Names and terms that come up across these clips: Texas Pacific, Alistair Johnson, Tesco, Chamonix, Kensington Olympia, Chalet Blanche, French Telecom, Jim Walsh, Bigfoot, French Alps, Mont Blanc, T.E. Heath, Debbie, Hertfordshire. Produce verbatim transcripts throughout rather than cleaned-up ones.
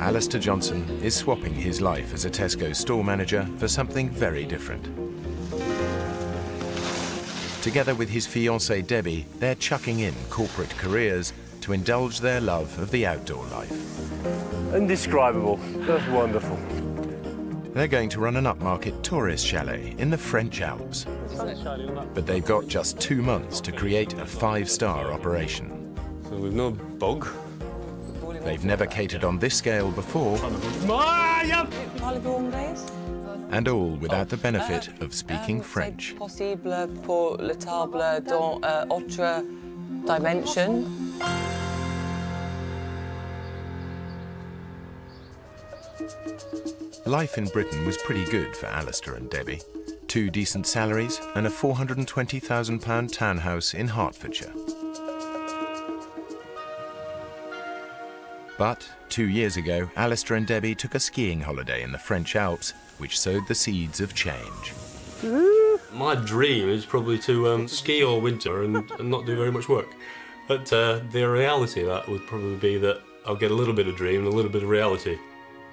Alistair Johnson is swapping his life as a Tesco store manager for something very different. Together with his fiancée Debbie, they're chucking in corporate careers to indulge their love of the outdoor life. Indescribable. That's wonderful. They're going to run an upmarket tourist chalet in the French Alps. But they've got just two months to create a five-star operation. So we've no bog. They've never catered on this scale before. And all without the benefit of speaking French. Possible pour le table dans autre dimension. Life in Britain was pretty good for Alistair and Debbie. Two decent salaries and a four hundred and twenty thousand pound townhouse in Hertfordshire. But two years ago, Alistair and Debbie took a skiing holiday in the French Alps, which sowed the seeds of change. My dream is probably to um, ski all winter and, and not do very much work. But uh, the reality of that would probably be that I'll get a little bit of dream and a little bit of reality.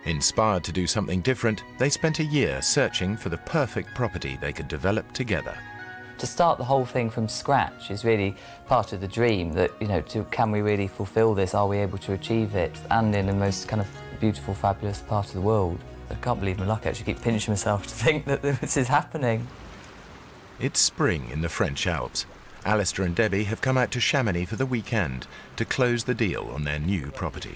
Inspired to do something different, they spent a year searching for the perfect property they could develop together. To start the whole thing from scratch is really part of the dream that, you know, to, can we really fulfil this? Are we able to achieve it? And in the most kind of beautiful, fabulous part of the world. I can't believe my luck. I actually keep pinching myself to think that this is happening. It's spring in the French Alps. Alistair and Debbie have come out to Chamonix for the weekend to close the deal on their new property.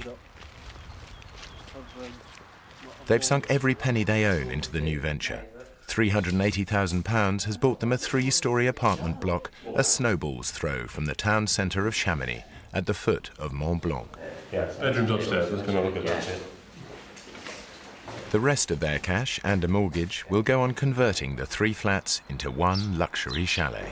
They've sunk every penny they own into the new venture. three hundred and eighty thousand pounds has bought them a three-storey apartment block a snowball's throw from the town centre of Chamonix at the foot of Mont Blanc. Yeah, bedroom's upstairs, let's go and look at that. The rest of their cash and a mortgage will go on converting the three flats into one luxury chalet.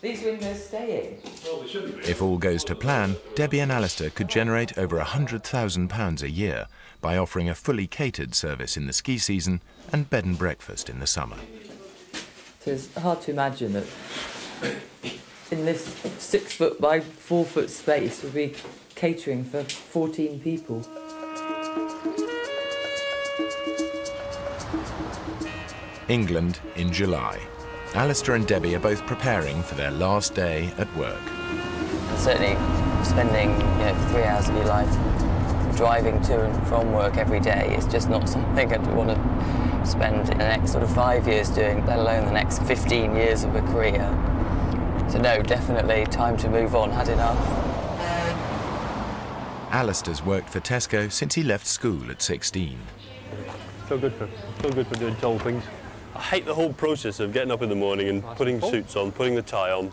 These windows stay in? Well, they shouldn't be. If all goes to plan, Debbie and Alistair could generate over one hundred thousand pounds a year by offering a fully catered service in the ski season and bed and breakfast in the summer. So it's hard to imagine that in this six foot by four foot space we'll be catering for fourteen people. England in July. Alistair and Debbie are both preparing for their last day at work. Certainly spending, you know, three hours of your life driving to and from work every day is just not something I'd want to spend the next sort of five years doing, let alone the next fifteen years of a career. So no, definitely time to move on, had enough. Alistair's worked for Tesco since he left school at sixteen. So good for, so good for doing tall things. I hate the whole process of getting up in the morning and putting suits on, putting the tie on,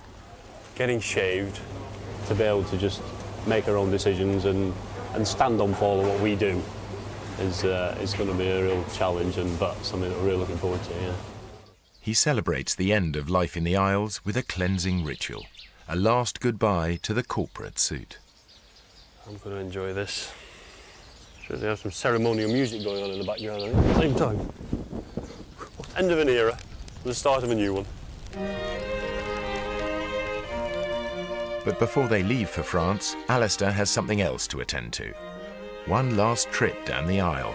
getting shaved, to be able to just make our own decisions and and stand on for what we do is, uh, is going to be a real challenge, and but something that we're really looking forward to, yeah. He celebrates the end of life in the Isles with a cleansing ritual, a last goodbye to the corporate suit. I'm going to enjoy this. Should they have some ceremonial music going on in the background at the same time? End of an era, the start of a new one. But before they leave for France, Alistair has something else to attend to. One last trip down the aisle.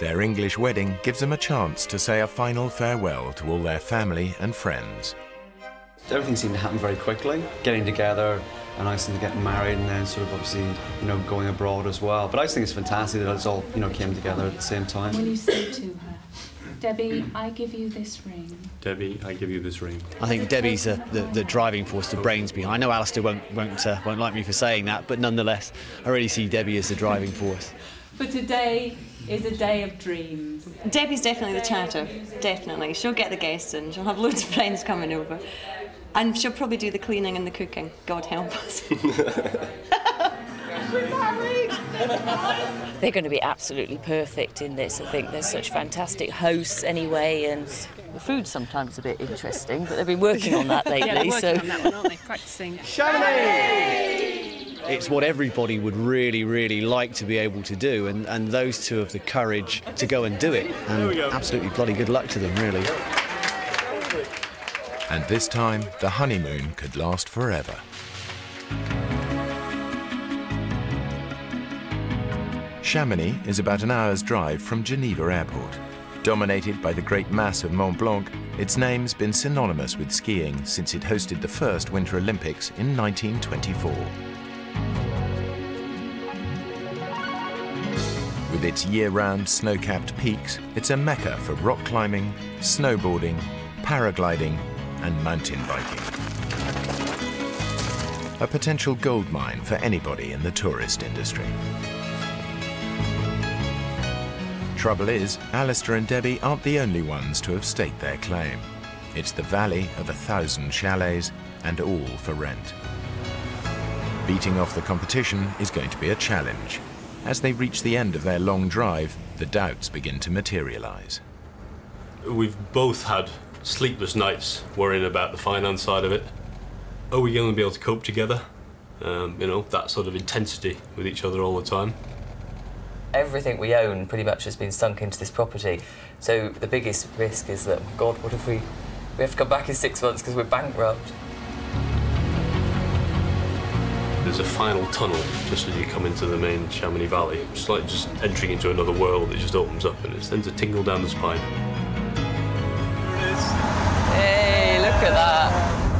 Their English wedding gives them a chance to say a final farewell to all their family and friends. Everything seemed to happen very quickly. Getting together, and I seemed to get married, and then sort of obviously, you know, going abroad as well. But I just think it's fantastic that it's all, you know, came together at the same time. When you say to her, Debbie, I give you this ring. Debbie, I give you this ring. I think Debbie's uh, the, the driving force, the brains behind. I know Alistair won't won't uh, won't like me for saying that, but nonetheless, I really see Debbie as the driving force. But today is a day of dreams. Debbie's definitely the chatter, definitely. She'll get the guests in, she'll have loads of friends coming over. And she'll probably do the cleaning and the cooking. God help us. They're going to be absolutely perfect in this. I think they're such fantastic hosts anyway, and the food's sometimes a bit interesting, but they've been working on that lately. Yeah, they're working so. on that one, aren't they? Practising. Chamonix! It's what everybody would really, really like to be able to do, and, and those two have the courage to go and do it. And absolutely bloody good luck to them, really. And this time, the honeymoon could last forever. Chamonix is about an hour's drive from Geneva Airport. Dominated by the great mass of Mont Blanc, its name's been synonymous with skiing since it hosted the first Winter Olympics in nineteen twenty-four. With its year-round snow-capped peaks, it's a mecca for rock climbing, snowboarding, paragliding and mountain biking. A potential goldmine for anybody in the tourist industry. Trouble is, Alistair and Debbie aren't the only ones to have staked their claim. It's the valley of a thousand chalets, and all for rent. Beating off the competition is going to be a challenge. As they reach the end of their long drive, the doubts begin to materialise. We've both had sleepless nights worrying about the finance side of it. Are we going to be able to cope together? Um, you know, that sort of intensity with each other all the time. Everything we own pretty much has been sunk into this property. So the biggest risk is that, God, what if we, we have to come back in six months because we're bankrupt? There's a final tunnel just as you come into the main Chamonix Valley. It's like just entering into another world. It just opens up and it sends a tingle down the spine. There it is. Hey, look at that.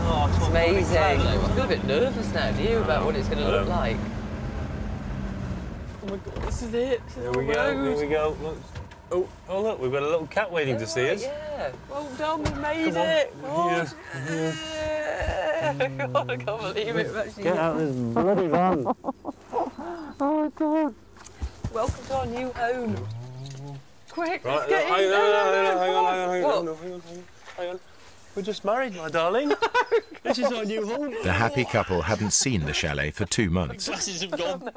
Oh, it's amazing. I feel a bit nervous now, do you, about what it's going to look like? Oh my God, this is it. There we go, there we go. Look. Oh, oh, look, we've got a little cat waiting oh, to see us. Yeah. Well done, we've made Come it. On. We're here. Yeah. Yeah. God, I can't believe it. Actually. Get out of this bloody van. Oh, my God. Welcome to our new home. Quick, right, let's get no, in. No, no, no, no, no, hang on, hang on, hang on, hang on, hang on. We're just married, my darling. Oh, this is our new home. The happy couple haven't seen the chalet for two months.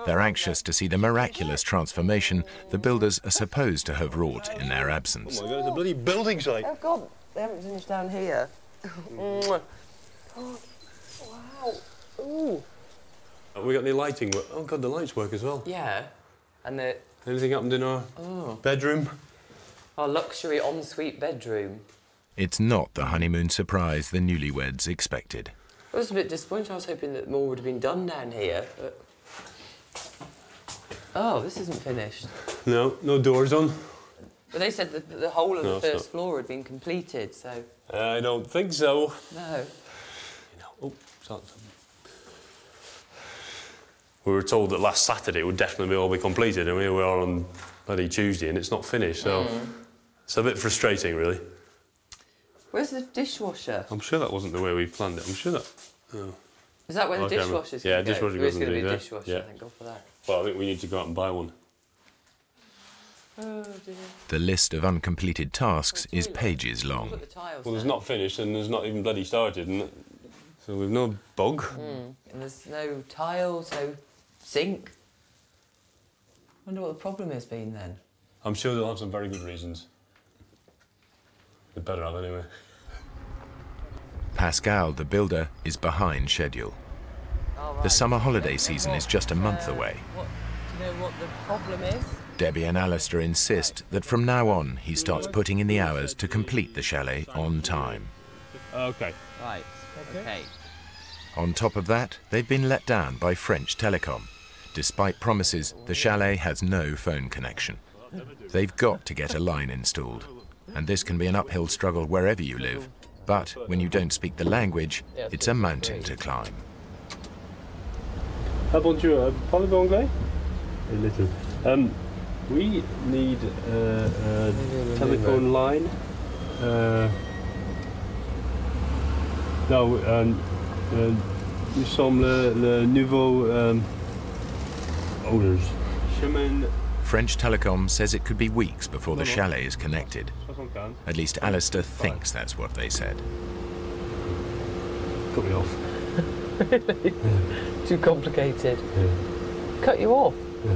They're anxious to see the miraculous transformation the builders are supposed to have wrought in their absence. Oh, my God, it's a bloody building site. Oh, God, they haven't finished down here. Mm. Oh, wow. Ooh. Have we got any lighting? Oh, God, the lights work as well. Yeah. And the... Anything happened in our oh. bedroom? Our luxury ensuite bedroom. It's not the honeymoon surprise the newlyweds expected. I was a bit disappointed. I was hoping that more would have been done down here, but... Oh, this isn't finished. No, no doors on. But they said that the whole of no, the first not. floor had been completed, so... I don't think so. No. You know, oh, we were told that last Saturday it would definitely all be completed, and we were on bloody Tuesday and it's not finished, so... Mm. It's a bit frustrating, really. Where's the dishwasher? I'm sure that wasn't the way we planned it. I'm sure that... Oh. Is that where the okay, dishwasher's going to go? Yeah, dishwasher goes going to be a dishwasher, yeah. Thank God for that. Well, I think we need to go out and buy one. Oh, dear. The list of uncompleted tasks is pages long. The tiles, well, there's not finished and there's not even bloody started, and so we've no bog. Mm. And there's no tiles, no sink. I wonder what the problem has been, then. I'm sure they'll have some very good reasons. They better have, anyway. Pascal, the builder, is behind schedule. Oh, right. The summer holiday season what, is just a month uh, away. What, do you know what the problem is? Debbie and Alistair insist that from now on he starts putting in the hours to complete the chalet on time. OK. Right, OK. On top of that, they've been let down by French Telecom. Despite promises, the chalet has no phone connection. They've got to get a line installed. And this can be an uphill struggle wherever you live. But when you don't speak the language, it's a mountain to climb. Ah, bonjour. Parlez-vous anglais? A little. Um, we need uh, a telephone line. Uh, no, um, uh, nous sommes le, le nouveau um, owners. French Telecom says it could be weeks before the chalet is connected. At least Alistair thinks that's what they said. Cut me off. Really? Yeah. Too complicated. Yeah. Cut you off? Yeah.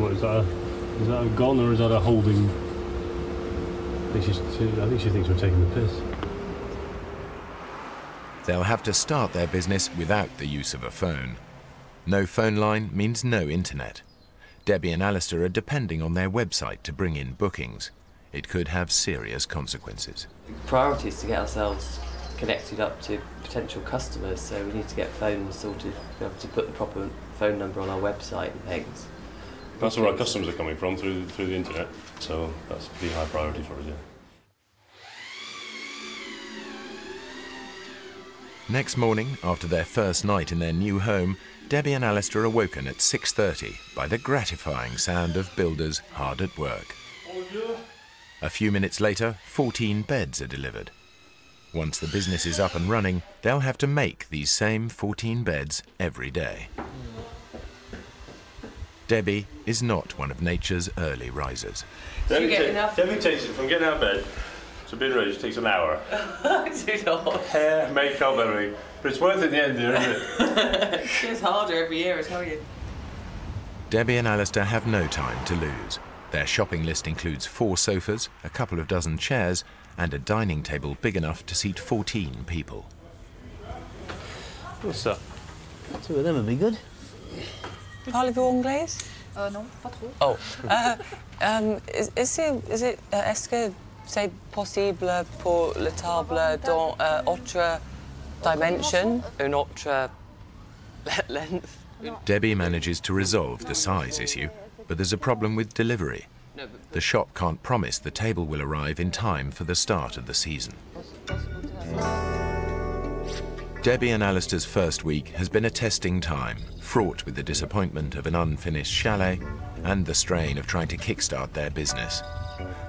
What, is that a, is that a gone or is that a holding? I think, she's, she, I think she thinks we're taking the piss. They'll have to start their business without the use of a phone. No phone line means no internet. Debbie and Alistair are depending on their website to bring in bookings. It could have serious consequences. The priority is to get ourselves connected up to potential customers, so we need to get phones sorted, be able to put the proper phone number on our website and things. That's where our customers are coming from, through through the internet, so that's a pretty high priority for us, yeah. Next morning, after their first night in their new home, Debbie and Alistair are woken at six thirty by the gratifying sound of builders hard at work. A few minutes later, fourteen beds are delivered. Once the business is up and running, they'll have to make these same fourteen beds every day. Debbie is not one of nature's early risers. Debbie, get enough? Debbie takes it from getting out of bed to being ready, it takes an hour. Too long. Hair, makeup, everything. But it's worth it in the end, dear, isn't it? It gets harder every year, I tell you. Debbie and Alistair have no time to lose. Their shopping list includes four sofas, a couple of dozen chairs, and a dining table big enough to seat fourteen people. What's up? Two of them would be good. Parlez-vous anglais? Uh, no, pas trop. Oh. uh, um, is, is it, is it, uh, est-ce que c'est possible pour la table dans uh, autre dimension, une autre length? Debbie manages to resolve the size issue, but there's a problem with delivery. The shop can't promise the table will arrive in time for the start of the season. Debbie and Alistair's first week has been a testing time, fraught with the disappointment of an unfinished chalet and the strain of trying to kickstart their business.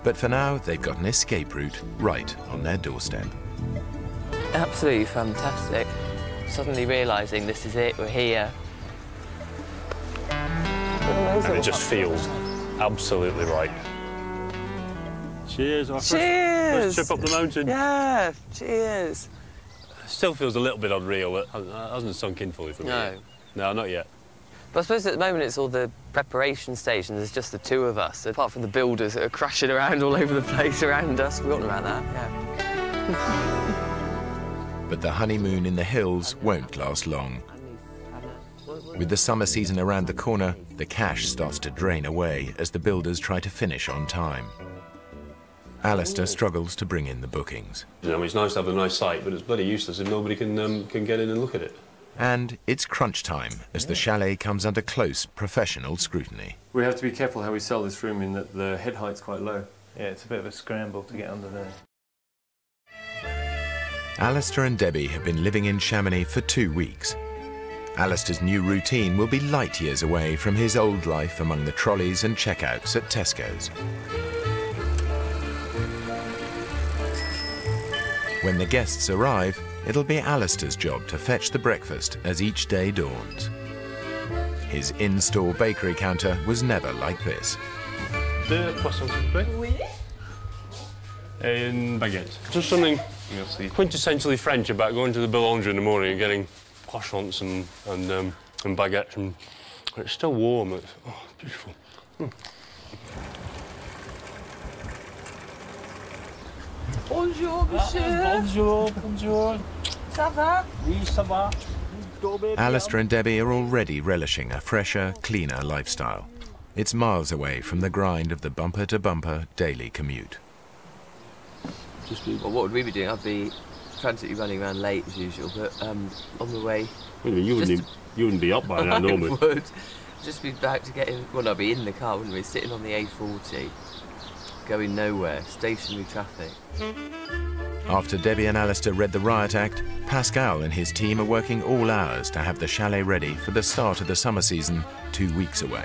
But for now, they've got an escape route right on their doorstep. Absolutely fantastic. Suddenly realising this is it, we're here. And it just feels absolutely right. Cheers, our cheers! First, first trip up the mountain. Yeah, cheers. Still feels a little bit unreal. It hasn't sunk in fully for me. No. Yet. No, not yet. But I suppose at the moment it's all the preparation stage and there's just the two of us, apart from the builders that are crashing around all over the place around us. We've forgotten about that, yeah. But the honeymoon in the hills won't last long. With the summer season around the corner, the cash starts to drain away as the builders try to finish on time. Alistair struggles to bring in the bookings. You know, it's nice to have a nice site, but it's bloody useless if nobody can, um, can get in and look at it. And it's crunch time as the chalet comes under close professional scrutiny. We have to be careful how we sell this room in that the head height's quite low. Yeah, it's a bit of a scramble to get under there. Alistair and Debbie have been living in Chamonix for two weeks. Alistair's new routine will be light years away from his old life among the trolleys and checkouts at Tesco's. When the guests arrive, it'll be Alistair's job to fetch the breakfast as each day dawns. His in-store bakery counter was never like this. Deux poissons soufflés. Oui. And baguette. Just something quintessentially French about going to the boulangerie in the morning and getting poissons and, and, um, and baguettes. And it's still warm. It's, oh, it's beautiful. Mm. Bonjour, monsieur. Ah, bonjour, bonjour. Ça va? Oui, ça va. Alistair and Debbie are already relishing a fresher, cleaner lifestyle. It's miles away from the grind of the bumper-to-bumper daily commute. Just be, well, what would we be doing? I'd be frantically running around late as usual, but um, on the way... Wait a minute, you wouldn't, to... you wouldn't be up by now, normally. I would. Just be back to get in... Well, no, I'd be in the car, wouldn't we? Sitting on the A forty. Going nowhere, stationary traffic. After Debbie and Alistair read the riot act, Pascal and his team are working all hours to have the chalet ready for the start of the summer season two weeks away.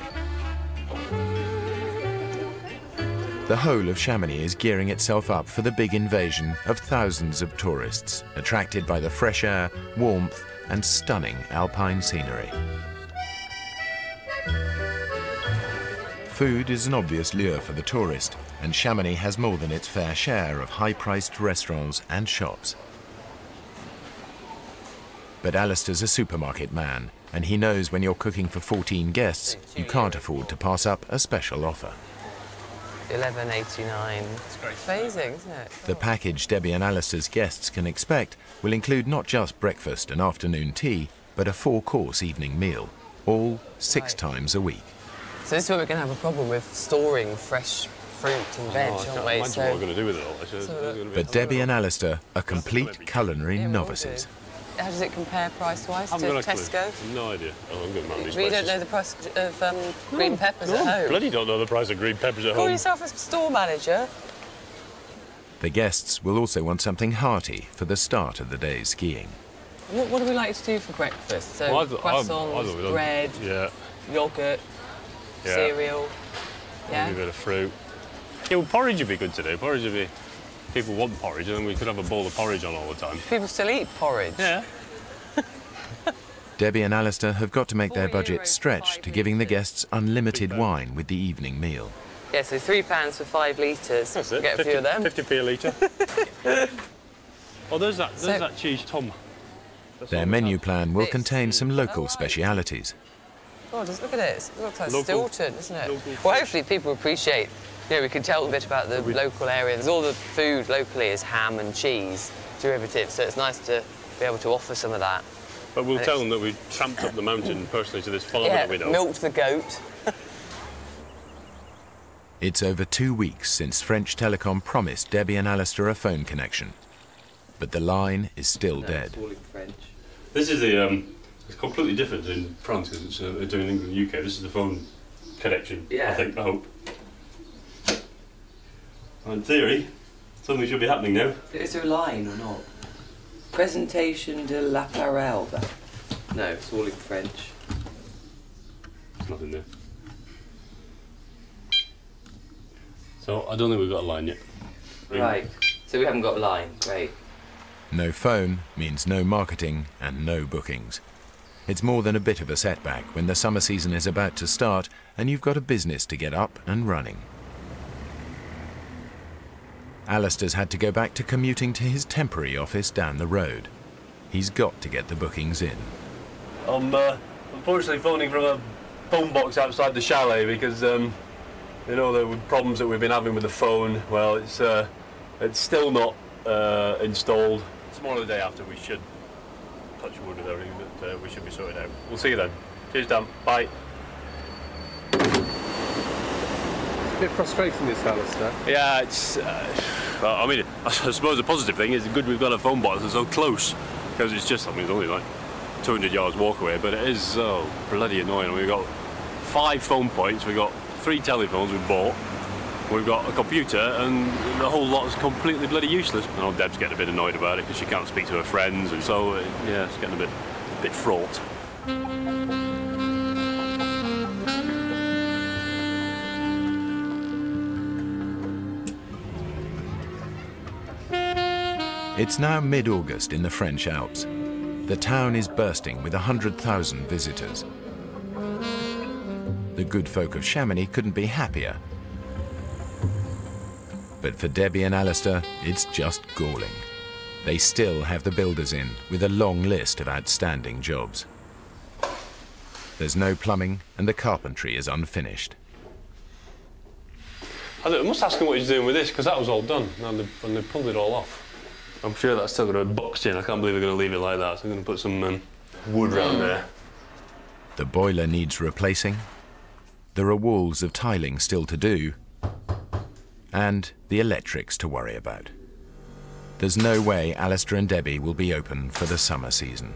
The whole of Chamonix is gearing itself up for the big invasion of thousands of tourists, attracted by the fresh air, warmth, and stunning alpine scenery. Food is an obvious lure for the tourist, and Chamonix has more than its fair share of high-priced restaurants and shops. But Alistair's a supermarket man, and he knows when you're cooking for fourteen guests, you can't afford to pass up a special offer. eleven eighty-nine. It's great. Amazing, isn't it? The package Debbie and Alistair's guests can expect will include not just breakfast and afternoon tea, but a four-course evening meal, all six times a week. So this is where we're going to have a problem with storing fresh fruit and veg, oh, aren't we? So... what we're going to do with it all. But Debbie and Alistair are complete culinary novices. how does it compare price-wise to Tesco? Clue. No idea. Oh, I'm good at these places. We don't know the price of um, green no, peppers no, at home. Bloody don't know the price of green peppers at Call home. Call yourself a store manager. The guests will also want something hearty for the start of the day's skiing. What, what do we like to do for breakfast? So well, croissants, I, I, I bread, yeah. yoghurt, yeah. cereal, yeah. Maybe a bit of fruit. Yeah, well, porridge would be good today. Porridge would be. People want porridge, and then we could have a bowl of porridge on all the time. People still eat porridge. Yeah. Debbie and Alistair have got to make their budget stretch to giving the guests unlimited wine with the evening meal. Yeah, so three pounds for five litres. That's it. Get fifty, a few of them. fifty p a litre. Oh, there's that. There's so, that cheese, Tom. That's their menu plan will contain some local oh, right. specialities. Oh, just look at it. It looks like local, Stilton, doesn't it? Well, fish. Hopefully people appreciate. You know, we can tell a bit about the local area. There's all the food locally is ham and cheese derivatives, so it's nice to be able to offer some of that. But we'll and tell it's... them that we tramped up the mountain personally to this farm that we know. Milked the goat. It's over two weeks since French Telecom promised Debbie and Alistair a phone connection, but the line is still no, dead. French. This is the um, it's completely different in France because it's uh, doing England and U K. This is the phone connection. Yeah. I think. I hope. In theory, something should be happening now. Is there a line or not? Présentation de l'appareil. No, it's all in French. There's nothing there. So I don't think we've got a line yet. Right. So we haven't got a line. Great. No phone means no marketing and no bookings. It's more than a bit of a setback when the summer season is about to start and you've got a business to get up and running. Alistair's had to go back to commuting to his temporary office down the road. He's got to get the bookings in. I'm uh, unfortunately phoning from a phone box outside the chalet because, um, you know, the problems that we've been having with the phone, well, it's uh, it's still not uh, installed. Tomorrow, the day after, we should touch wood with everything, but uh, we should be sorted out. We'll see you then. Cheers, Dan. Bye. A bit frustrating this, Alistair. Yeah, it's. Uh, well, I mean, I suppose the positive thing is good we've got a phone box that's so close because it's just. I mean, it's only like two hundred yards walk away, but it is so bloody annoying. We've got five phone points, we've got three telephones we bought, we've got a computer, and the whole lot is completely bloody useless. I know Deb's getting a bit annoyed about it because she can't speak to her friends, and so uh, yeah, it's getting a bit, a bit fraught. It's now mid-August in the French Alps. The town is bursting with one hundred thousand visitors. The good folk of Chamonix couldn't be happier. But for Debbie and Alistair, it's just galling. They still have the builders in with a long list of outstanding jobs. There's no plumbing and the carpentry is unfinished. I must ask him what he's doing with this because that was all done and they, they pulled it all off. I'm sure that's still going to be boxed in. I can't believe we're going to leave it like that. So I'm going to put some um, wood round there. The boiler needs replacing. There are walls of tiling still to do. And the electrics to worry about. There's no way Alistair and Debbie will be open for the summer season.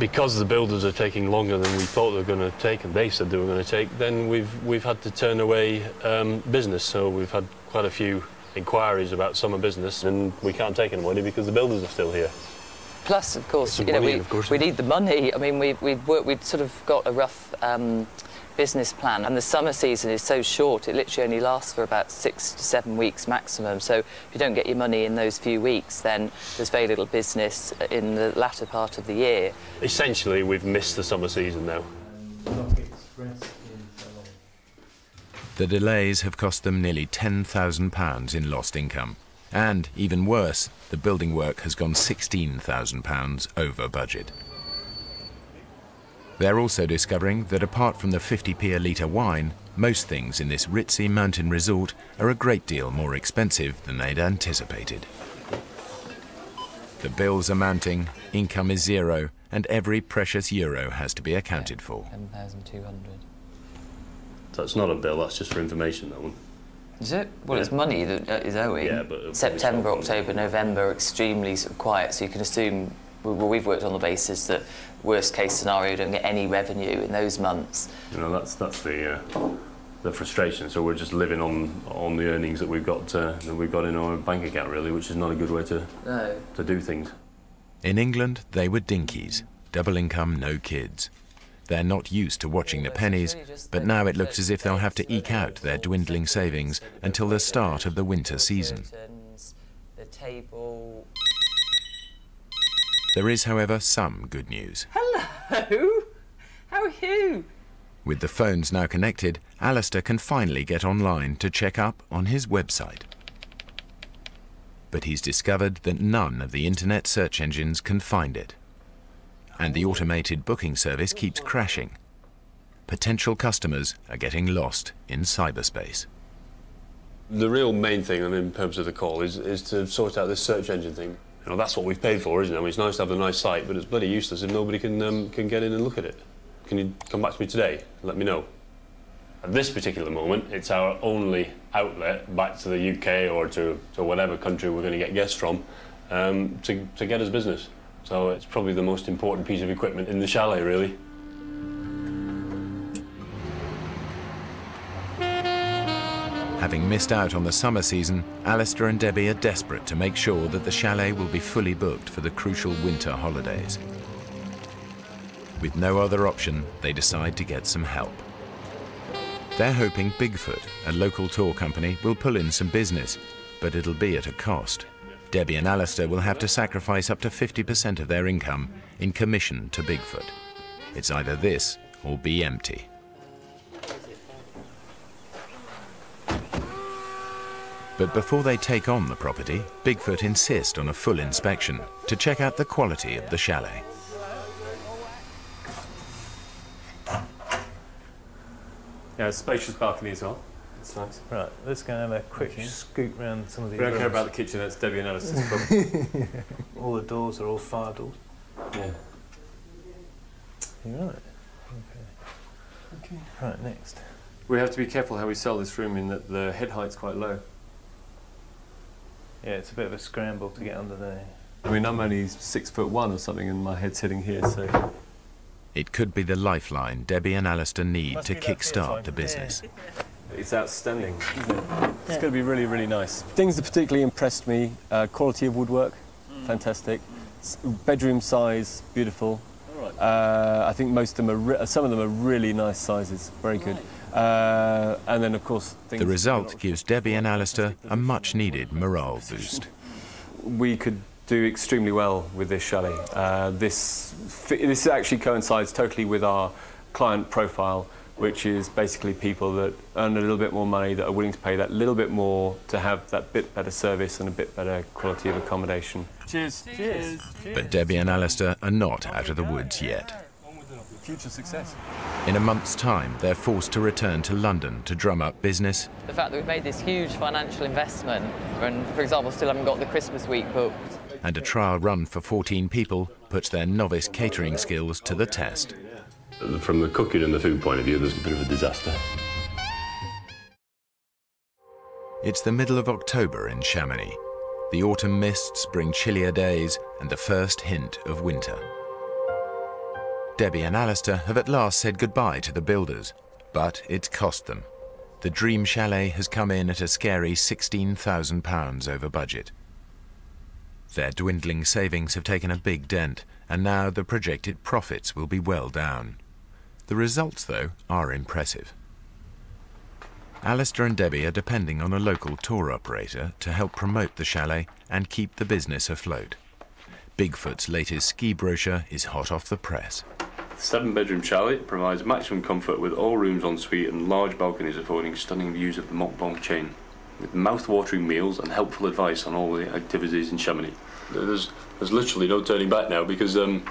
Because the builders are taking longer than we thought they were going to take, and they said they were going to take, then we've, we've had to turn away um, business. So we've had quite a few inquiries about summer business, and we can't take any money because the builders are still here. Plus, of course, you know, money, we, of course we need the money. I mean, we we work. We'd sort of got a rough um, business plan, and the summer season is so short. It literally only lasts for about six to seven weeks maximum. So if you don't get your money in those few weeks, then there's very little business in the latter part of the year. Essentially, we've missed the summer season now. The delays have cost them nearly ten thousand pounds in lost income. And, even worse, the building work has gone sixteen thousand pounds over budget. They're also discovering that apart from the fifty p a litre wine, most things in this ritzy mountain resort are a great deal more expensive than they'd anticipated. The bills are mounting, income is zero, and every precious euro has to be accounted for. ten thousand two hundred. That's not a bill, that's just for information, that one. Is it? Well, yeah. It's money that is owing. Yeah, but... September, October, November are extremely sort of quiet, so you can assume well, we've worked on the basis that worst case scenario, don't get any revenue in those months. You know, that's that's the uh, the frustration. So we're just living on on the earnings that we've got uh, that we've got in our bank account, really, which is not a good way to no. to do things. In England, they were dinkies, double income, no kids. They're not used to watching the pennies, but now it looks as if they'll have to eke out their dwindling savings until the start of the winter season. There is, however, some good news. Hello! How are you? With the phones now connected, Alistair can finally get online to check up on his website. But he's discovered that none of the internet search engines can find it. And the automated booking service keeps crashing. Potential customers are getting lost in cyberspace. The real main thing, I mean, in terms of the call, is, is to sort out this search engine thing. You know, that's what we've paid for, isn't it? I mean, it's nice to have a nice site, but it's bloody useless if nobody can, um, can get in and look at it. Can you come back to me today and let me know? At this particular moment, it's our only outlet back to the U K or to, to whatever country we're going to get guests from um, to, to get us business. So it's probably the most important piece of equipment in the chalet, really. Having missed out on the summer season, Alistair and Debbie are desperate to make sure that the chalet will be fully booked for the crucial winter holidays. With no other option, they decide to get some help. They're hoping Bigfoot, a local tour company, will pull in some business, but it'll be at a cost. Debbie and Alistair will have to sacrifice up to fifty percent of their income in commission to Bigfoot. It's either this or be empty. But before they take on the property, Bigfoot insists on a full inspection to check out the quality of the chalet. Yeah, spacious balcony as well. That's nice. Right, let's go and have a quick scoot round some of these. We don't care about the kitchen, that's Debbie and Alice's problem. Yeah. All the doors are all fire doors. Yeah. You're right. Okay. Okay. Right, next. We have to be careful how we sell this room in that the head height's quite low. Yeah, it's a bit of a scramble to get under there. I mean, I'm only six foot one or something and my head's hitting here, so... It could be the lifeline Debbie and Alistair need to kick-start the business. Yeah. It's outstanding, isn't it? Yeah. It's going to be really, really nice. Things that particularly impressed me, uh, quality of woodwork, mm. fantastic. Mm. Bedroom size, beautiful. All right. uh, I think most of them are, some of them are really nice sizes, very good. Right. Uh, and then, of course... Things the result gives Debbie and Alistair a much-needed morale boost. We could do extremely well with this chalet. Uh, this, this actually coincides totally with our client profile, which is basically people that earn a little bit more money, that are willing to pay that little bit more to have that bit better service and a bit better quality of accommodation. Cheers. Cheers. But Debbie and Alistair are not out of the woods yet. Future success. In a month's time, they're forced to return to London to drum up business. The fact that we've made this huge financial investment and, for example, still haven't got the Christmas week booked. And a trial run for fourteen people puts their novice catering skills to the test. From the cooking and the food point of view, there's a bit of a disaster. It's the middle of October in Chamonix. The autumn mists bring chillier days and the first hint of winter. Debbie and Alistair have at last said goodbye to the builders, but it's cost them. The dream chalet has come in at a scary sixteen thousand pounds over budget. Their dwindling savings have taken a big dent, and now the projected profits will be well down. The results, though, are impressive. Alistair and Debbie are depending on a local tour operator to help promote the chalet and keep the business afloat. Bigfoot's latest ski brochure is hot off the press. The seven-bedroom chalet provides maximum comfort with all rooms en suite and large balconies affording stunning views of the Mont Blanc chain, with mouth-watering meals and helpful advice on all the activities in Chamonix. There's, there's literally no turning back now because um,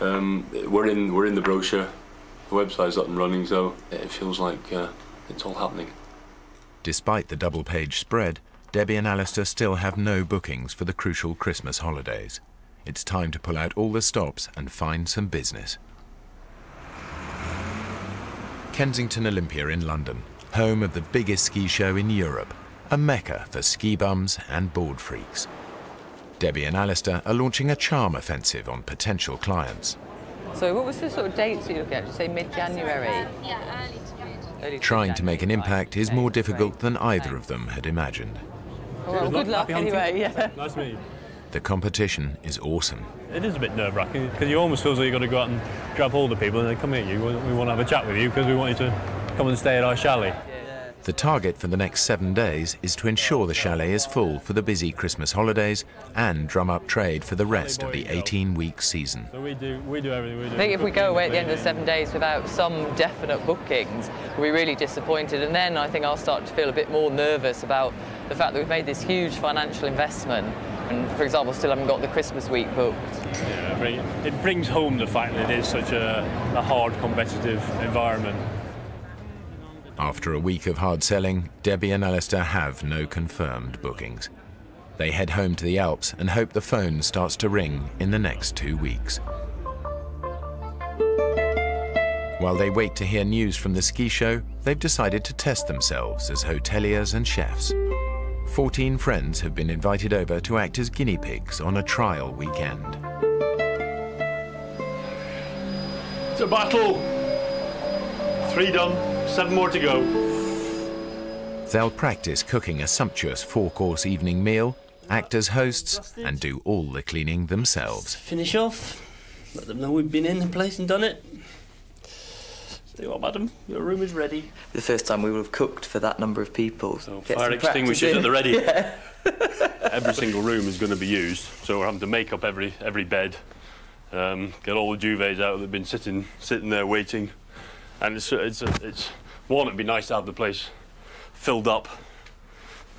um, we're in we're in the brochure, the website's up and running, so it feels like uh, it's all happening. Despite the double-page spread, Debbie and Alistair still have no bookings for the crucial Christmas holidays. It's time to pull out all the stops and find some business. Kensington Olympia in London, home of the biggest ski show in Europe, a mecca for ski bums and board freaks. Debbie and Alistair are launching a charm offensive on potential clients. So what was the sort of dates you were going to say, mid-January? Yeah, early to Trying to make an impact is more difficult than either of them had imagined. Well, good luck anyway, yeah. Nice to meet you. The competition is awesome. It is a bit nerve-wracking, because you almost feel as though you've got to go out and grab hold of people and they come at you. We want to have a chat with you because we want you to come and stay at our chalet. The target for the next seven days is to ensure the chalet is full for the busy Christmas holidays and drum up trade for the rest of the eighteen-week season. So we do, we do everything we do. I think if we go away at the end of the seven days without some definite bookings, we'll be really disappointed. And then I think I'll start to feel a bit more nervous about the fact that we've made this huge financial investment and, for example, still haven't got the Christmas week booked. Yeah, it brings home the fact that it is such a, a hard, competitive environment. After a week of hard selling, Debbie and Alistair have no confirmed bookings. They head home to the Alps and hope the phone starts to ring in the next two weeks. While they wait to hear news from the ski show, they've decided to test themselves as hoteliers and chefs. fourteen friends have been invited over to act as guinea pigs on a trial weekend. It's a battle. Three done. Seven more to go. They'll practice cooking a sumptuous four-course evening meal, act as hosts, and do all the cleaning themselves. Finish off. Let them know we've been in the place and done it. There you are, madam. Your room is ready. The first time we would have cooked for that number of people. So fire extinguishers at the ready. Yeah. Every single room is going to be used, so we're having to make up every every bed, um, get all the duvets out that've been sitting sitting there waiting. And it's, it's, it's, one, it'd be nice to have the place filled up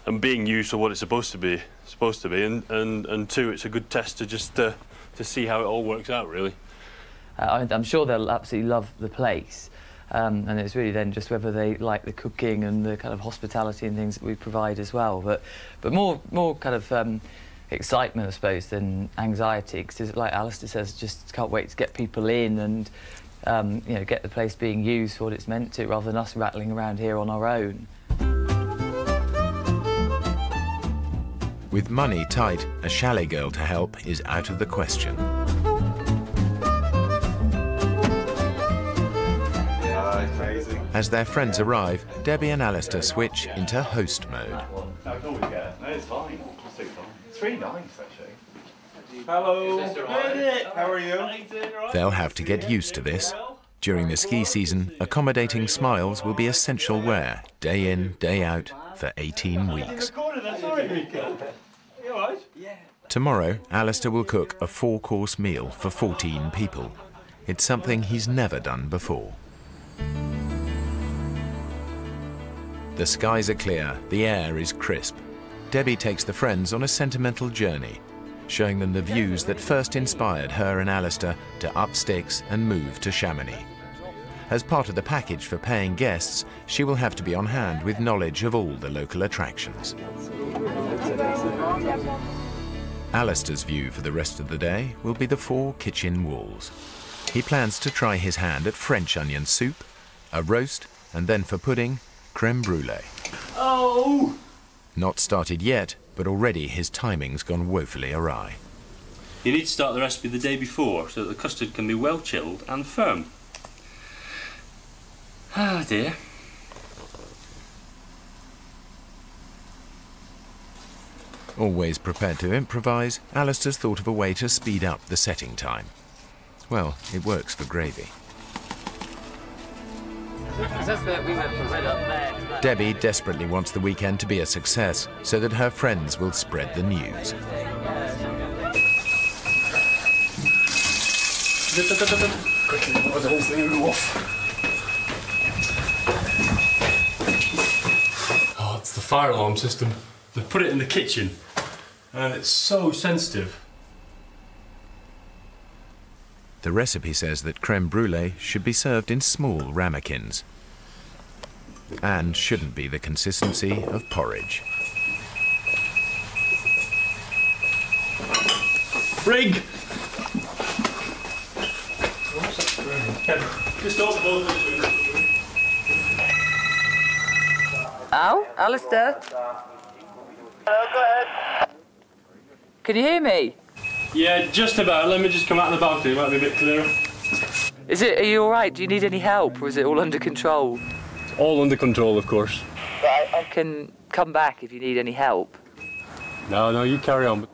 and being used for what it's supposed to be, supposed to be. And, and, and two, it's a good test to just uh, to see how it all works out, really. Uh, I'm sure they'll absolutely love the place. Um, and it's really then just whether they like the cooking and the kind of hospitality and things that we provide as well. But, but more, more kind of um, excitement, I suppose, than anxiety. Because like Alistair says, just can't wait to get people in and Um, you know, get the place being used for what it's meant to, rather than us rattling around here on our own. With money tight, a chalet girl to help is out of the question. Yeah, amazing. As their friends arrive, Debbie and Alistair switch into host mode. Three nights, actually. Hello. How are you? They'll have to get used to this. During the ski season, accommodating smiles will be essential wear, day in, day out, for eighteen weeks. Tomorrow, Alistair will cook a four-course meal for fourteen people. It's something he's never done before. The skies are clear, the air is crisp. Debbie takes the friends on a sentimental journey, showing them the views that first inspired her and Alistair to up sticks and move to Chamonix. As part of the package for paying guests, she will have to be on hand with knowledge of all the local attractions. Alistair's view for the rest of the day will be the four kitchen walls. He plans to try his hand at French onion soup, a roast, and then for pudding, creme brulee. Oh! Not started yet, but already his timing's gone woefully awry. You need to start the recipe the day before so that the custard can be well chilled and firm. Ah, dear. Always prepared to improvise, Alistair's thought of a way to speed up the setting time. Well, it works for gravy. Debbie desperately wants the weekend to be a success so that her friends will spread the news. Quickly, the whole thing will go off. Oh, it's the fire alarm system. They put it in the kitchen and it's so sensitive. The recipe says that creme brulee should be served in small ramekins and shouldn't be the consistency of porridge. Rig! Al, Alistair? Hello, go ahead. Can you hear me? Yeah, just about. Let me just come out of the balcony. It might be a bit clearer. Is it? Are you all right? Do you need any help, or is it all under control? It's all under control, of course. Right. I can come back if you need any help. No, no, you carry on.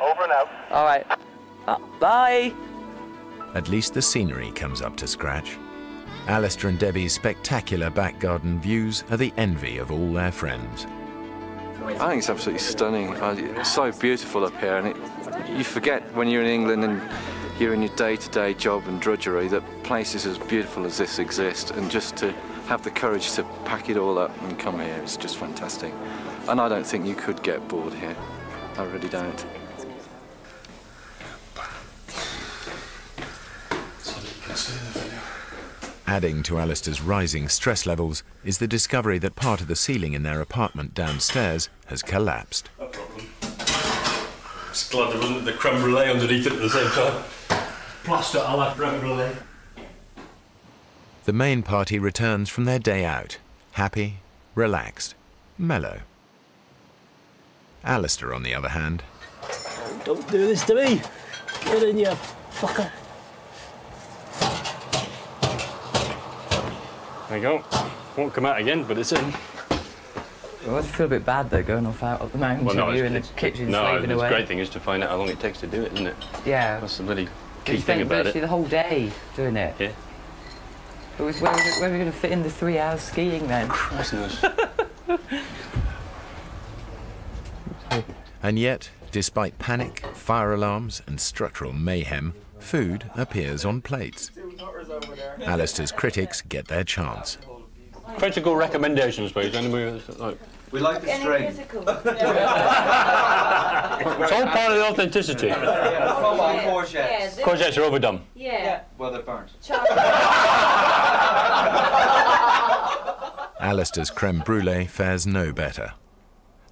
Over and out. All right. Uh, bye. At least the scenery comes up to scratch. Alistair and Debbie's spectacular back garden views are the envy of all their friends. I think it's absolutely stunning. It's so beautiful up here, and it, you forget when you're in England and you're in your day-to-day job and drudgery that places as beautiful as this exist, and just to have the courage to pack it all up and come here is just fantastic. And I don't think you could get bored here. I really don't. Adding to Alistair's rising stress levels is the discovery that part of the ceiling in their apartment downstairs has collapsed. No problem. I'm just glad there wasn't the creme brulee underneath it at the same time. Plaster à la creme brulee. The main party returns from their day out, happy, relaxed, mellow. Alistair, on the other hand... Don't do this to me! Get in, you fucker! There you go. Won't come out again, but it's in. Well, I just feel a bit bad, though, going off out up the mountain. Well, no, you in the kitchen no, slaving away. No, the great thing is to find out how long it takes to do it, isn't it? Yeah. That's the bloody key thing about it. You spent literally the whole day doing it. Yeah. It was, where, where are we going to fit in the three hours skiing, then? Christmas. And yet, despite panic, fire alarms and structural mayhem, food appears on plates. Alistair's critics get their chance. Critical recommendations, please. Anybody like? We like the strain. It's all part of the authenticity. Courgettes. Courgettes are overdone. Yeah. Well, they're burnt. Alistair's creme brulee fares no better.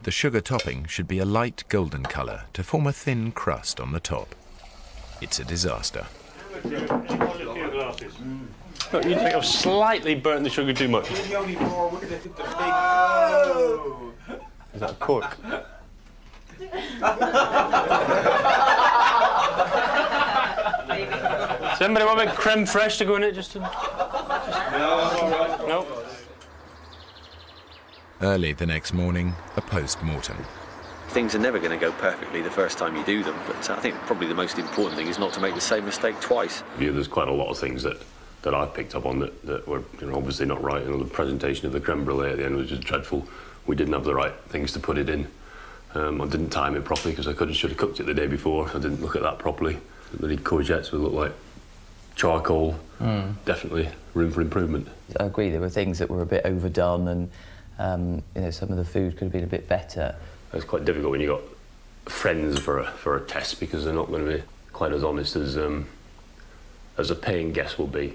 The sugar topping should be a light golden colour to form a thin crust on the top. It's a disaster. Look, you think I've slightly burnt the sugar too much. Oh! Is that a cork? Somebody want a bit creme fraiche to go in it just to... No, all right. No. Early the next morning, a post-mortem. Things are never going to go perfectly the first time you do them, but I think probably the most important thing is not to make the same mistake twice. Yeah, there's quite a lot of things that, that I picked up on that, that were you know, obviously not right. You know, the presentation of the creme brulee at the end was just dreadful. We didn't have the right things to put it in. Um, I didn't time it properly because I could and should have cooked it the day before. I didn't look at that properly. The courgettes would look like charcoal. Mm. Definitely room for improvement. I agree, there were things that were a bit overdone and um, you know, some of the food could have been a bit better. It's quite difficult when you've got friends for a, for a test because they're not going to be quite as honest as, um, as a paying guest will be.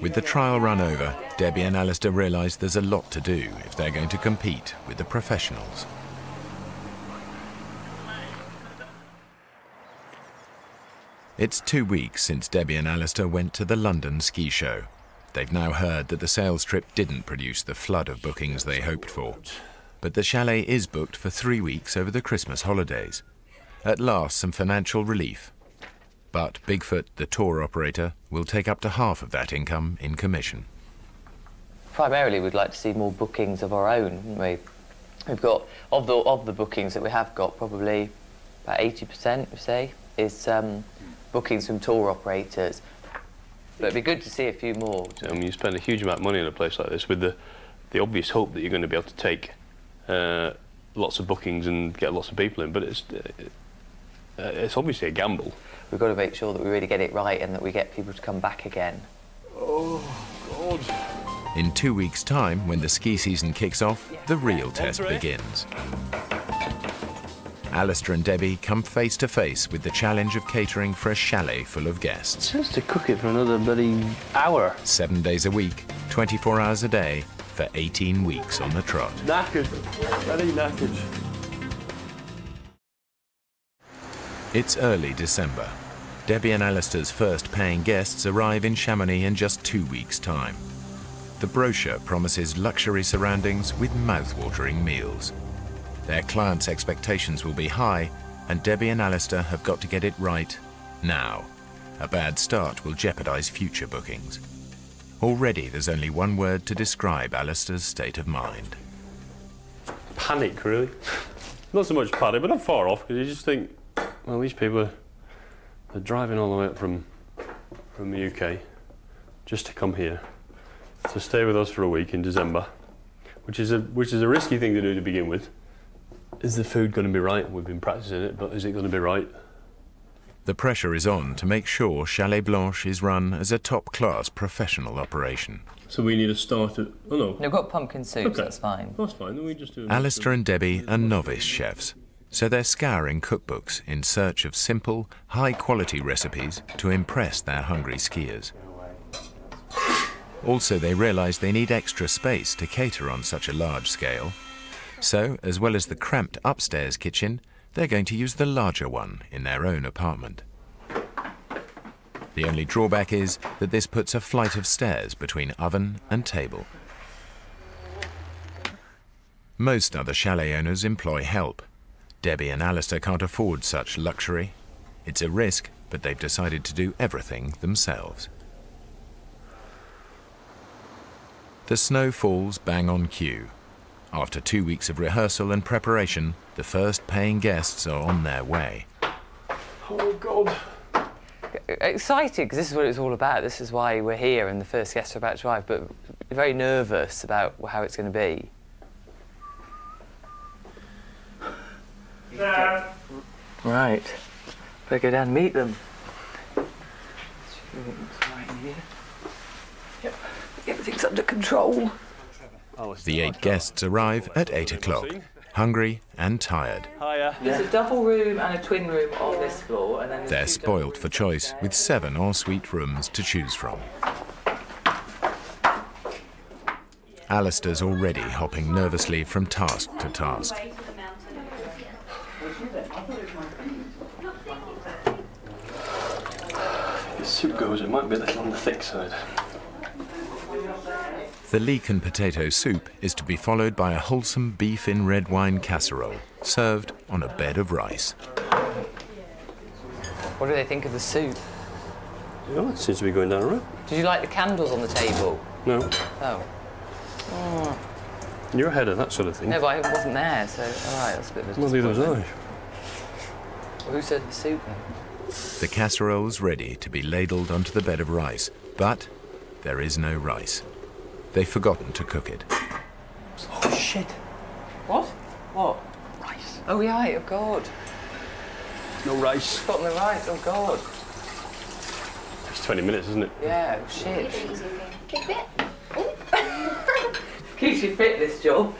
With the trial run over, Debbie and Alistair realise there's a lot to do if they're going to compete with the professionals. It's two weeks since Debbie and Alistair went to the London ski show. They've now heard that the sales trip didn't produce the flood of bookings they hoped for. But the chalet is booked for three weeks over the Christmas holidays. At last, some financial relief. But Bigfoot, the tour operator, will take up to half of that income in commission. Primarily, we'd like to see more bookings of our own, wouldn't we? We've got, of the, of the bookings that we have got, probably about eighty percent, we say, is um, bookings from tour operators. But it'd be good to see a few more. I mean, you spend a huge amount of money in a place like this with the, the obvious hope that you're going to be able to take Uh, lots of bookings and get lots of people in, but it's uh, it's obviously a gamble. We've got to make sure that we really get it right and that we get people to come back again. Oh, God. In two weeks' time, when the ski season kicks off, the real test begins. Alistair and Debbie come face to face with the challenge of catering for a chalet full of guests. Just to cook it for another bloody hour. Seven days a week, twenty-four hours a day, for eighteen weeks on the trot. Knackered. Very knackered. It's early December. Debbie and Alistair's first paying guests arrive in Chamonix in just two weeks' time. The brochure promises luxury surroundings with mouth-watering meals. Their clients' expectations will be high, and Debbie and Alistair have got to get it right now. A bad start will jeopardise future bookings. Already there's only one word to describe Alistair's state of mind. Panic, really. Not so much panic, but not far off, because you just think, well, these people are they're driving all the way up from, from the U K just to come here, to stay with us for a week in December, which is a, which is a risky thing to do to begin with. Is the food going to be right? We've been practising it, but is it going to be right? The pressure is on to make sure Chalet Blanche is run as a top-class professional operation. So we need a start at... Oh, no. We've got pumpkin soup, okay. That's fine. That's fine. Then we just do... Alistair and Debbie are novice chefs, so they're scouring cookbooks in search of simple, high-quality recipes to impress their hungry skiers. Also, they realise they need extra space to cater on such a large scale. So, as well as the cramped upstairs kitchen, they're going to use the larger one in their own apartment. The only drawback is that this puts a flight of stairs between oven and table. Most other chalet owners employ help. Debbie and Alistair can't afford such luxury. It's a risk, but they've decided to do everything themselves. The snow falls bang on cue. After two weeks of rehearsal and preparation, the first paying guests are on their way. Oh, God. Excited, because this is what it's all about. This is why we're here and the first guests are about to arrive, but very nervous about how it's going to be. Yeah. Right. Better go down and meet them. Right here. Yep. Everything's under control. The eight guests arrive at eight o'clock, hungry and tired. There's a double room and a twin room on this floor. And then they're spoilt for choice, with seven ensuite rooms to choose from. Alistair's already hopping nervously from task to task. If the soup goes, it might be a little on the thick side. The leek and potato soup is to be followed by a wholesome beef in red wine casserole, served on a bed of rice. What do they think of the soup? Oh, it seems to be going down all right. Did you like the candles on the table? No. Oh. Oh. You're ahead of that sort of thing. No, but I wasn't there, so all right, that's a bit of a... Well, neither was I. Well, who served the soup then? The casserole's ready to be ladled onto the bed of rice, but there is no rice. They've forgotten to cook it. Oh, shit. What? What? Rice. Oh, yeah, oh, God. No rice. Forgotten the rice, oh, God. It's twenty minutes, isn't it? Yeah, oh, shit. Keep it. Keeps you fit, this job.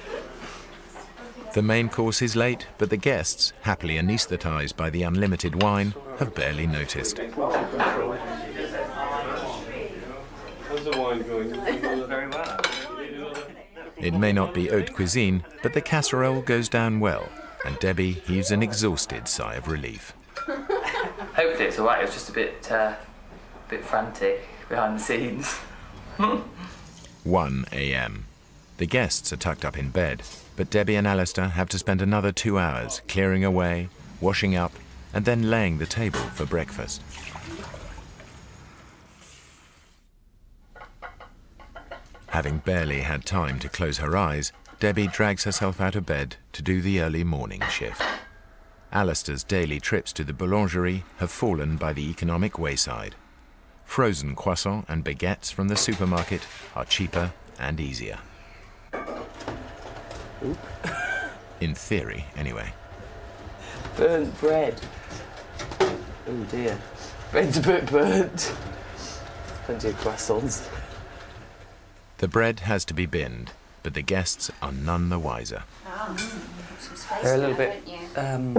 The main course is late, but the guests, happily anaesthetised by the unlimited wine, have barely noticed. It may not be haute cuisine, but the casserole goes down well, and Debbie heaves an exhausted sigh of relief. Hopefully it's all right. It was just a bit, uh, a bit frantic behind the scenes. one A M The guests are tucked up in bed, but Debbie and Alistair have to spend another two hours clearing away, washing up, and then laying the table for breakfast. Having barely had time to close her eyes, Debbie drags herself out of bed to do the early morning shift. Alistair's daily trips to the boulangerie have fallen by the economic wayside. Frozen croissant and baguettes from the supermarket are cheaper and easier. In theory, anyway. Burnt bread. Oh dear. Bread's a bit burnt. Plenty of croissants. The bread has to be binned, but the guests are none the wiser. Oh, mm. They're a little bit um,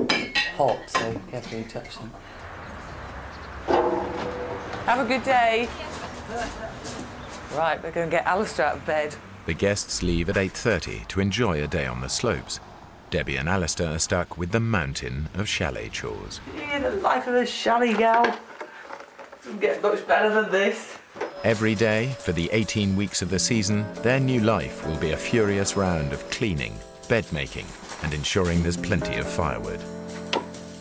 hot, so carefully touch them. Have a good day. Right, we're going to get Alistair out of bed. The guests leave at eight thirty to enjoy a day on the slopes. Debbie and Alistair are stuck with the mountain of chalet chores. Yeah, the life of a chalet gal doesn't get much better than this. Every day, for the eighteen weeks of the season, their new life will be a furious round of cleaning, bed-making, and ensuring there's plenty of firewood.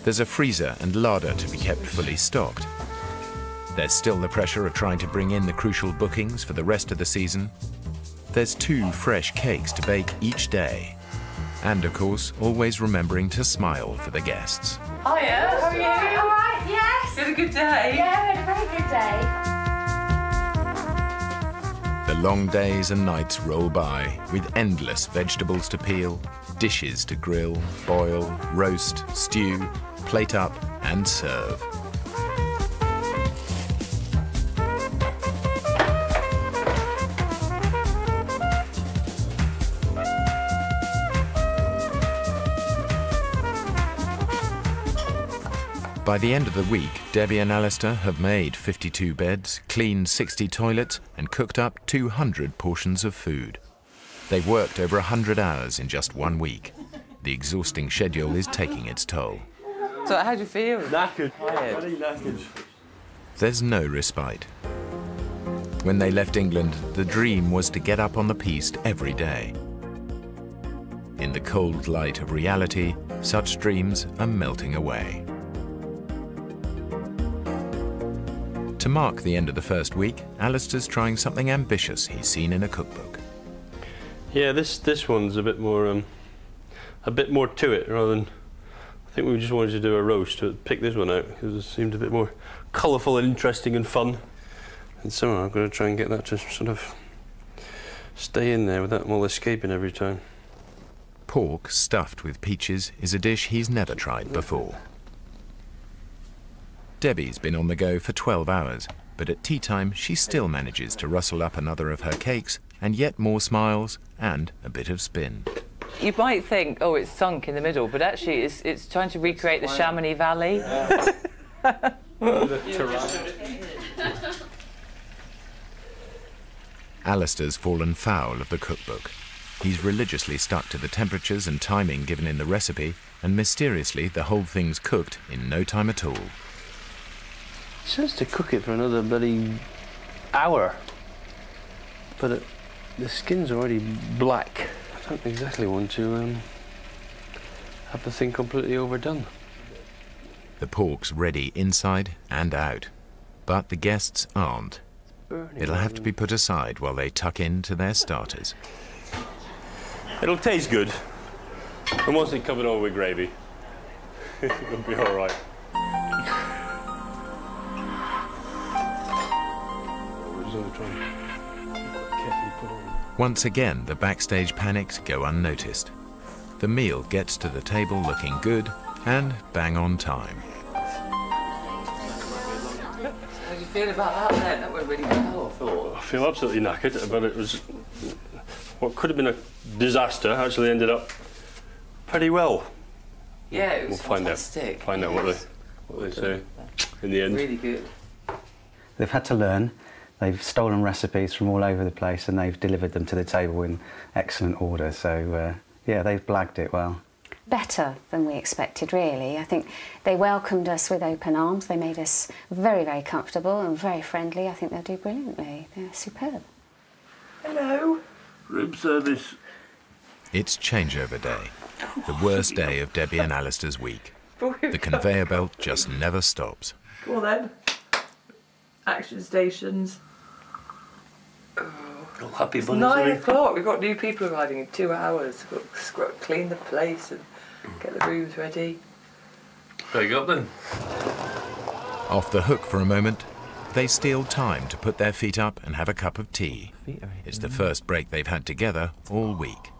There's a freezer and larder to be kept fully stocked. There's still the pressure of trying to bring in the crucial bookings for the rest of the season. There's two fresh cakes to bake each day. And of course, always remembering to smile for the guests. Hiya, how are you? All right, yes. You had a good day? Yeah, we had a very good day. The long days and nights roll by, with endless vegetables to peel, dishes to grill, boil, roast, stew, plate up and serve. By the end of the week, Debbie and Alistair have made fifty-two beds, cleaned sixty toilets and cooked up two hundred portions of food. They've worked over one hundred hours in just one week. The exhausting schedule is taking its toll. So how do you feel? Knackered. Very knackered. There's no respite. When they left England, the dream was to get up on the piste every day. In the cold light of reality, such dreams are melting away. To mark the end of the first week, Alistair's trying something ambitious he's seen in a cookbook. Yeah, this this one's a bit more, um, a bit more to it rather than. I think we just wanted to do a roast, to pick this one out because it seemed a bit more colourful and interesting and fun. And somehow I'm going to try and get that to sort of stay in there without them all escaping every time. Pork stuffed with peaches is a dish he's never tried before. Debbie's been on the go for twelve hours, but at tea time she still manages to rustle up another of her cakes and yet more smiles and a bit of spin. You might think, oh, it's sunk in the middle, but actually it's, it's trying to recreate the Chamonix Valley. Yeah. Alistair's fallen foul of the cookbook. He's religiously stuck to the temperatures and timing given in the recipe, and mysteriously the whole thing's cooked in no time at all. It says to cook it for another bloody hour, but it, the skin's already black. I don't exactly want to um, have the thing completely overdone. The pork's ready inside and out, but the guests aren't. It'll have to be put aside while they tuck in to their starters. It'll taste good, and once it's covered over with gravy, it'll be all right. Once again, the backstage panics go unnoticed. The meal gets to the table looking good and bang on time. How do you feel about that then? That went really well, I thought. I feel absolutely knackered, but it was what could have been a disaster actually ended up pretty well. Yeah, it was we'll fantastic. Find out, find out yes. what they, what they say in the end. Really good. They've had to learn. They've stolen recipes from all over the place and they've delivered them to the table in excellent order. So, uh, yeah, they've blagged it well. Better than we expected, really. I think they welcomed us with open arms. They made us very, very comfortable and very friendly. I think they'll do brilliantly. They're superb. Hello. Room service. It's changeover day, the worst day of Debbie and Alistair's week. The conveyor belt just never stops. Go on, then. Action stations. Oh, happy it's nine o'clock. We've got new people arriving in two hours. We've got to clean the place and get the rooms ready. There you go, then. Off the hook for a moment, they steal time to put their feet up and have a cup of tea. It's the first break they've had together all week.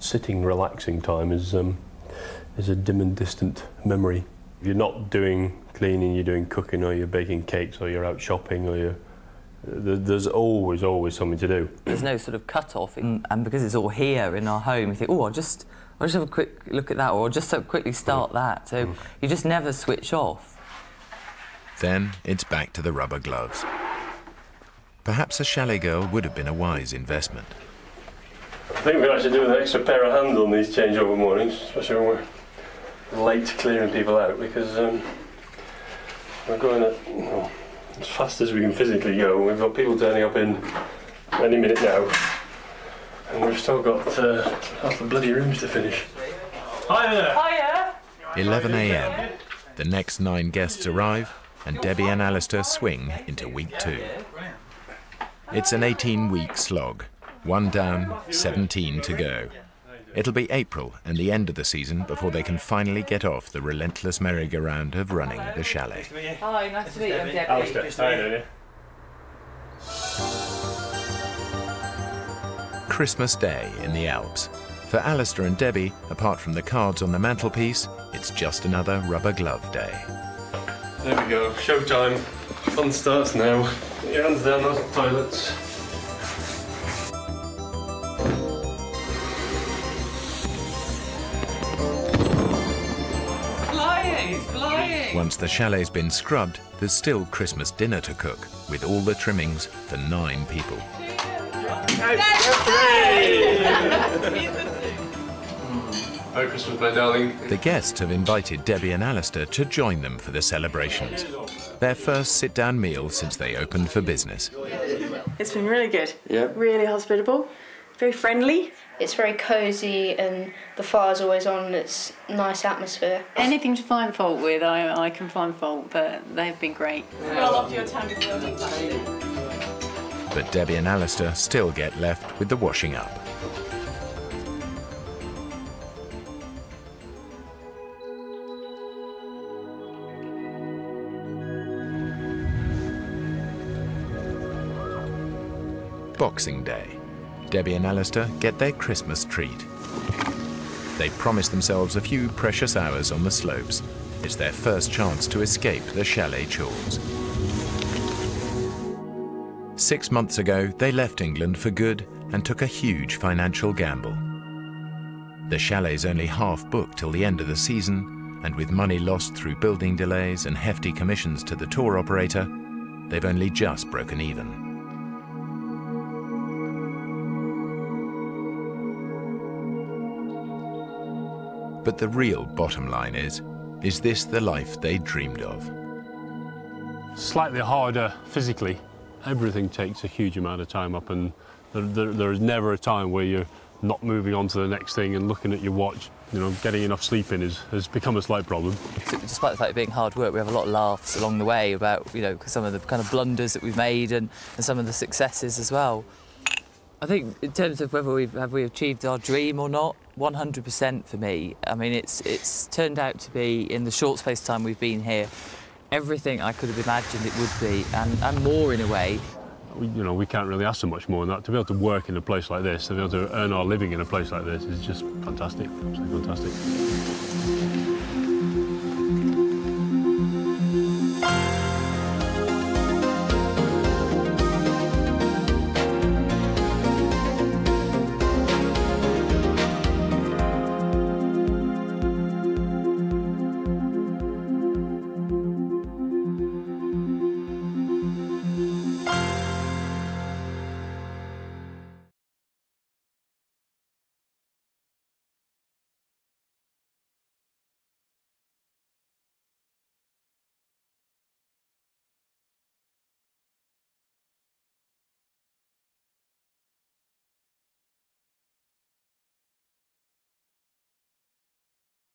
Sitting, relaxing time is um, is a dim and distant memory. You're not doing cleaning, you're doing cooking, or you're baking cakes, or you're out shopping, or you're... There's always, always something to do. There's no sort of cut-off, and because it's all here in our home, you think, oh, I'll just, I'll just have a quick look at that, or I'll just so quickly start that. So you just never switch off. Then it's back to the rubber gloves. Perhaps a chalet girl would have been a wise investment. I think we actually do with an extra pair of hands on these changeover mornings, especially when we're... late clearing people out because um, we're going at, you know, as fast as we can physically go. We've got people turning up in any minute now. And we've still got uh, half the bloody rooms to finish. Hiya! Hiya! eleven A M. The next nine guests arrive, and Debbie and Alistair swing into week two. It's an eighteen-week slog. One down, seventeen to go. It'll be April and the end of the season before they can finally get off the relentless merry-go-round of running the chalet. Hi, nice to meet you. I'm Debbie. Alistair. Hi, Debbie. Christmas Day in the Alps. For Alistair and Debbie, apart from the cards on the mantelpiece, it's just another rubber glove day. There we go, showtime. Fun starts now. Put your hands down on the toilets. Flying, flying! Once the chalet's been scrubbed, there's still Christmas dinner to cook, with all the trimmings for nine people. Focus with my darling. The guests have invited Debbie and Alistair to join them for the celebrations. Their first sit-down meal since they opened for business. It's been really good. Yeah. Really hospitable. Very friendly. It's very cosy and the fire's always on and it's nice atmosphere. Anything to find fault with, I, I can find fault, but they've been great. Well, off your time as well. But Debbie and Alistair still get left with the washing up. Boxing Day. Debbie and Alistair get their Christmas treat. They promise themselves a few precious hours on the slopes. It's their first chance to escape the chalet chores. Six months ago, they left England for good and took a huge financial gamble. The chalet's only half booked till the end of the season, and with money lost through building delays and hefty commissions to the tour operator, they've only just broken even. But the real bottom line is, is this the life they dreamed of? Slightly harder physically. Everything takes a huge amount of time up, and there, there, there is never a time where you're not moving on to the next thing and looking at your watch. You know, getting enough sleep in is, has become a slight problem. Despite the fact it being hard work, we have a lot of laughs along the way about, you know, some of the kind of blunders that we've made and, and some of the successes as well. I think in terms of whether we've have we achieved our dream or not, one hundred percent for me. I mean, it's it's turned out to be, in the short space of time we've been here, everything I could have imagined it would be, and, and more in a way. You know, we can't really ask so much more than that. To be able to work in a place like this, to be able to earn our living in a place like this is just fantastic, absolutely fantastic.